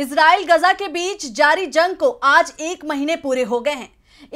Israel गजा के बीच जारी जंग को आज 1 महीने पूरे हो गए हैं।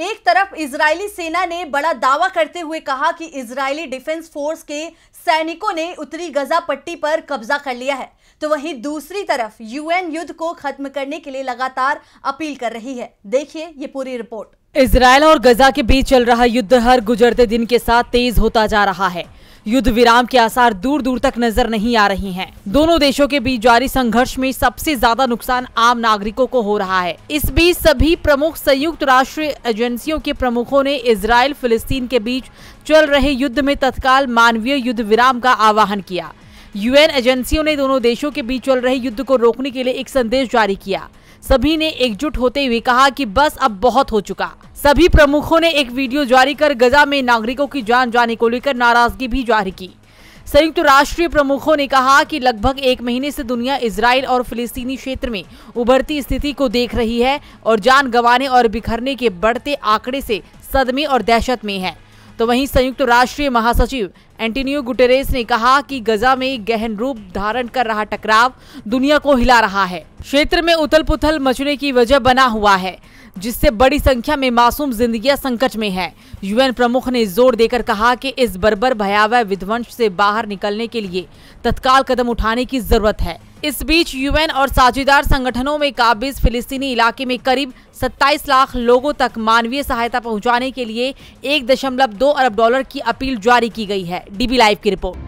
एक तरफ इजरायली सेना ने बड़ा दावा करते हुए कहा कि इजरायली डिफेंस फोर्स के सैनिकों ने उत्तरी गजा पट्टी पर कब्जा कर लिया है, तो वहीं दूसरी तरफ यूएन युद्ध को खत्म करने के लिए लगातार अपील कर रही है। देखिए ये पूरी रिपोर्ट। इजरायल और गजा के बीच चल रहा युद्ध हर गुजरते दिन के साथ तेज होता जा रहा है। युद्ध विराम के आसार दूर दूर तक नजर नहीं आ रही हैं। दोनों देशों के बीच जारी संघर्ष में सबसे ज्यादा नुकसान आम नागरिकों को हो रहा है। इस बीच सभी प्रमुख संयुक्त राष्ट्र एजेंसियों के प्रमुखों ने इजराइल फिलिस्तीन के बीच चल रहे युद्ध में तत्काल मानवीय युद्ध विराम का आह्वान किया। यूएन एजेंसियों ने दोनों देशों के बीच चल रहे युद्ध को रोकने के लिए एक संदेश जारी किया। सभी ने एकजुट होते हुए कहा कि बस अब बहुत हो चुका। सभी प्रमुखों ने एक वीडियो जारी कर गजा में नागरिकों की जान जाने को लेकर नाराजगी भी जारी की। संयुक्त राष्ट्र प्रमुखों ने कहा कि लगभग 1 महीने से दुनिया इजराइल और फिलिस्तीनी क्षेत्र में उभरती स्थिति को देख रही है और जान गंवाने और बिखरने के बढ़ते आंकड़े से सदमे और दहशत में है। तो वहीं संयुक्त राष्ट्र महासचिव एंटोनियो गुटेरेस ने कहा कि गजा में गहन रूप धारण कर रहा टकराव दुनिया को हिला रहा है। क्षेत्र में उथल पुथल मचने की वजह बना हुआ है, जिससे बड़ी संख्या में मासूम जिंदगियां संकट में है। यूएन प्रमुख ने जोर देकर कहा कि इस बर्बर भयावह विध्वंस से बाहर निकलने के लिए तत्काल कदम उठाने की जरूरत है। इस बीच यूएन और साझेदार संगठनों में काबिज फिलिस्तीनी इलाके में करीब 27 लाख लोगों तक मानवीय सहायता पहुंचाने के लिए $1.2 अरब की अपील जारी की गई है। डीबी लाइव की रिपोर्ट।